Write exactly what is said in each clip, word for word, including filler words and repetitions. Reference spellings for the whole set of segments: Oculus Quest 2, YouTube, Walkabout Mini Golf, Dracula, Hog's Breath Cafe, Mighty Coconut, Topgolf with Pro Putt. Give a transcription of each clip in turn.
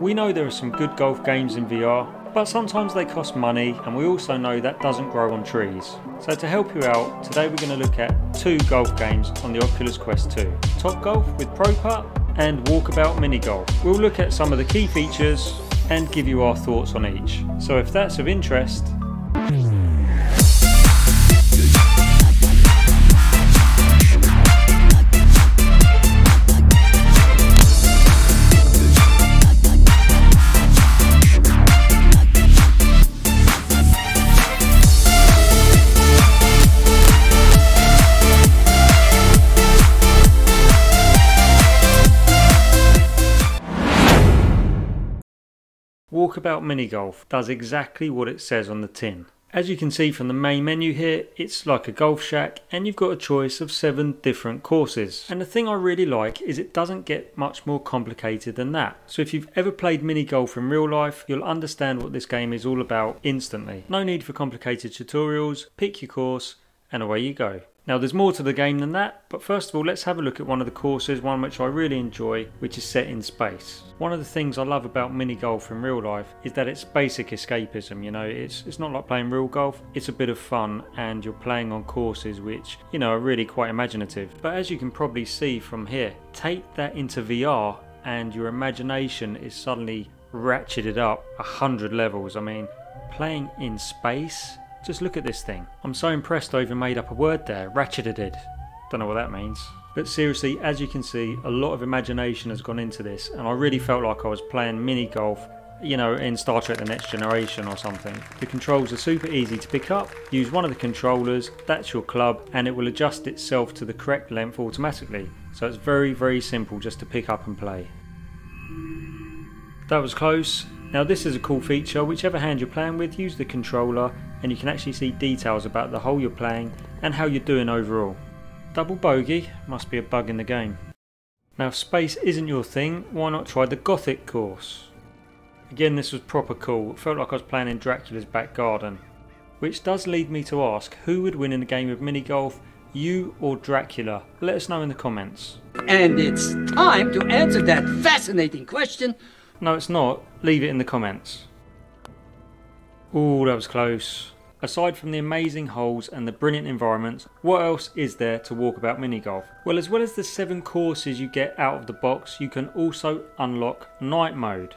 We know there are some good golf games in V R, but sometimes they cost money, and we also know that doesn't grow on trees. So to help you out, today we're going to look at two golf games on the Oculus Quest two, Topgolf with Pro Putt and Walkabout Mini Golf. We'll look at some of the key features and give you our thoughts on each. So if that's of interest, Walkabout Mini Golf does exactly what it says on the tin. As you can see from the main menu here, it's like a golf shack and you've got a choice of seven different courses. And the thing I really like is it doesn't get much more complicated than that. So if you've ever played mini golf in real life, you'll understand what this game is all about instantly. No need for complicated tutorials, pick your course and away you go. Now there's more to the game than that, but first of all let's have a look at one of the courses, one which I really enjoy, which is set in space. One of the things I love about mini golf in real life is that it's basic escapism, you know, it's it's not like playing real golf, it's a bit of fun and you're playing on courses which, you know, are really quite imaginative. But as you can probably see from here, take that into V R and your imagination is suddenly ratcheted up a hundred levels. I mean, playing in space? Just look at this thing. I'm so impressed I even made up a word there, ratcheted. Don't know what that means. But seriously, as you can see, a lot of imagination has gone into this and I really felt like I was playing mini golf, you know, in Star Trek The Next Generation or something. The controls are super easy to pick up. Use one of the controllers, that's your club, and it will adjust itself to the correct length automatically. So it's very, very simple just to pick up and play. That was close. Now this is a cool feature, whichever hand you're playing with, use the controller and you can actually see details about the hole you're playing and how you're doing overall. Double bogey, must be a bug in the game. Now if space isn't your thing, why not try the Gothic course? Again, this was proper cool, it felt like I was playing in Dracula's back garden. Which does lead me to ask, who would win in a game of mini golf, you or Dracula? Let us know in the comments. And it's time to answer that fascinating question. No, it's not. Leave it in the comments. Ooh, that was close. Aside from the amazing holes and the brilliant environments, what else is there to Walkabout Mini Golf? Well, as well as the seven courses you get out of the box, you can also unlock night mode.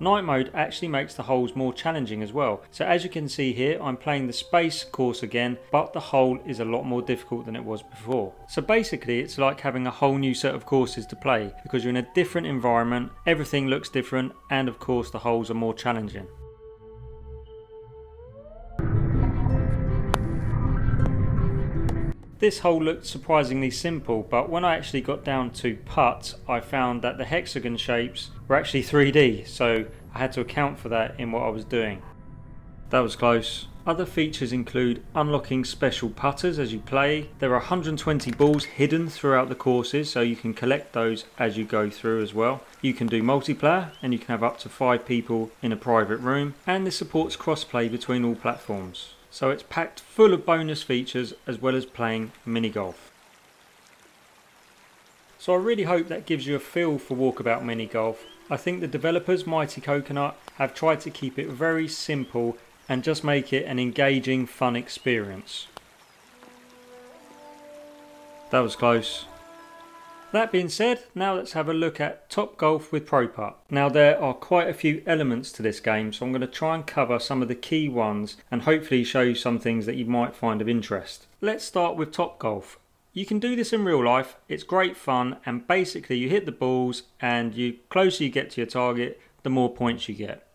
Night mode actually makes the holes more challenging as well. So as you can see here, I'm playing the space course again, but the hole is a lot more difficult than it was before. So basically it's like having a whole new set of courses to play because you're in a different environment, everything looks different, and of course the holes are more challenging. This hole looked surprisingly simple, but when I actually got down to putts, I found that the hexagon shapes were actually three D, so I had to account for that in what I was doing. That was close. Other features include unlocking special putters as you play. There are one hundred twenty balls hidden throughout the courses, so you can collect those as you go through as well. You can do multiplayer, and you can have up to five people in a private room, and this supports crossplay between all platforms. So it's packed full of bonus features as well as playing mini golf. So I really hope that gives you a feel for Walkabout Mini Golf. I think the developers, Mighty Coconut, have tried to keep it very simple and just make it an engaging, fun experience. That was close. That being said, now let's have a look at Topgolf with Pro Putt. Now there are quite a few elements to this game, so I'm going to try and cover some of the key ones and hopefully show you some things that you might find of interest. Let's start with Topgolf. You can do this in real life, it's great fun, and basically you hit the balls and the closer you get to your target, the more points you get.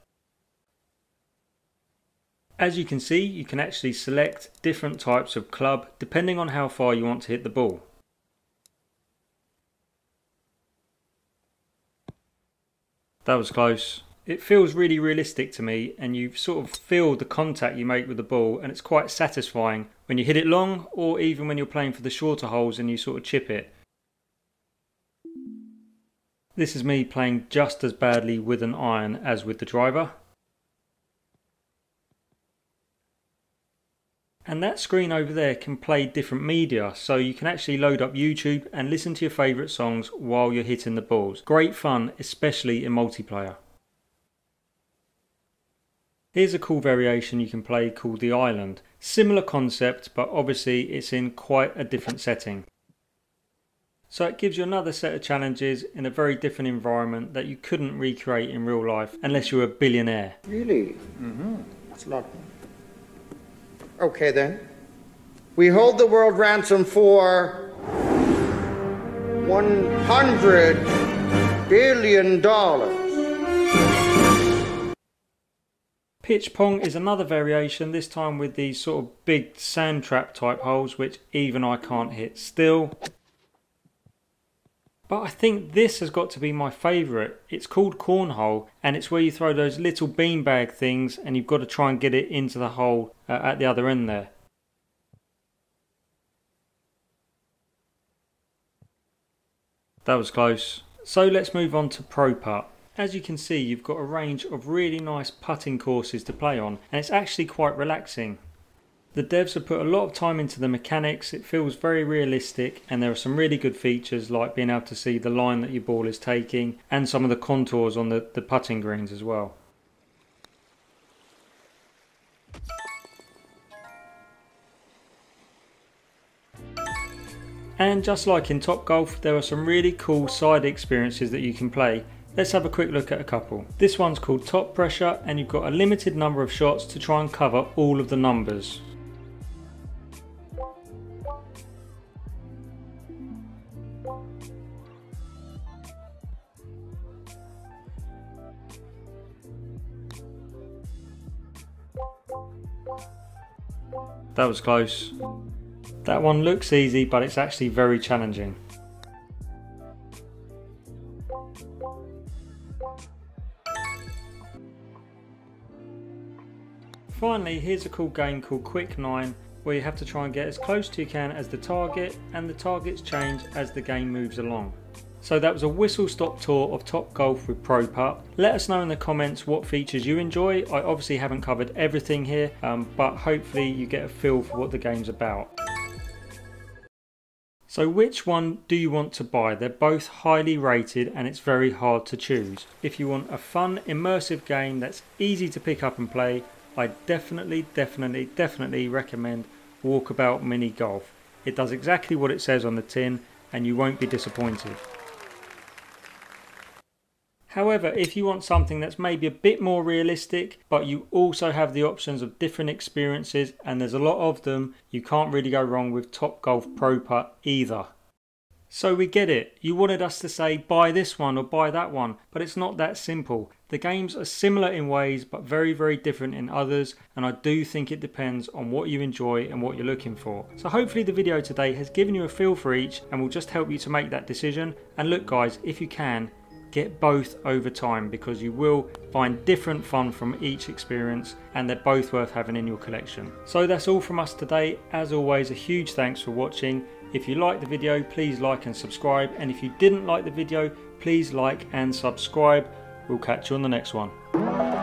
As you can see, you can actually select different types of club depending on how far you want to hit the ball. That was close. It feels really realistic to me and you sort of feel the contact you make with the ball, and it's quite satisfying when you hit it long or even when you're playing for the shorter holes and you sort of chip it. This is me playing just as badly with an iron as with the driver. And that screen over there can play different media, so you can actually load up YouTube and listen to your favourite songs while you're hitting the balls. Great fun, especially in multiplayer. Here's a cool variation you can play called The Island. Similar concept, but obviously it's in quite a different setting. So it gives you another set of challenges in a very different environment that you couldn't recreate in real life unless you were a billionaire. Really? Mm-hmm. That's a lot. Okay then. We hold the world ransom for one hundred billion dollars. Pitch pong is another variation, this time with these sort of big sand trap type holes, which even I can't hit still. But I think this has got to be my favourite. It's called cornhole, and it's where you throw those little beanbag things and you've got to try and get it into the hole uh, at the other end there. That was close. So let's move on to Pro Putt. As you can see, you've got a range of really nice putting courses to play on, and it's actually quite relaxing. The devs have put a lot of time into the mechanics, it feels very realistic, and there are some really good features like being able to see the line that your ball is taking and some of the contours on the, the putting greens as well. And just like in Topgolf, there are some really cool side experiences that you can play. Let's have a quick look at a couple. This one's called Top Pressure, and you've got a limited number of shots to try and cover all of the numbers. That was close. That one looks easy, but it's actually very challenging. Finally, here's a cool game called Quick Nine, where you have to try and get as close to you can as the target, and the targets change as the game moves along. So that was a whistle-stop tour of Topgolf with Pro Putt. Let us know in the comments what features you enjoy. I obviously haven't covered everything here, um, but hopefully you get a feel for what the game's about. So which one do you want to buy? They're both highly rated and it's very hard to choose. If you want a fun, immersive game that's easy to pick up and play, I definitely, definitely, definitely recommend Walkabout Mini Golf. It does exactly what it says on the tin and you won't be disappointed. However, if you want something that's maybe a bit more realistic, but you also have the options of different experiences, and there's a lot of them, you can't really go wrong with Topgolf Pro Putt either. So we get it, you wanted us to say buy this one or buy that one, but it's not that simple. The games are similar in ways but very very different in others, and I do think it depends on what you enjoy and what you're looking for. So hopefully the video today has given you a feel for each and will just help you to make that decision. And look guys, if you can, get both over time, because you will find different fun from each experience, and they're both worth having in your collection. So that's all from us today. As always, a huge thanks for watching. If you liked the video, please like and subscribe, and if you didn't like the video, please like and subscribe. We'll catch you on the next one.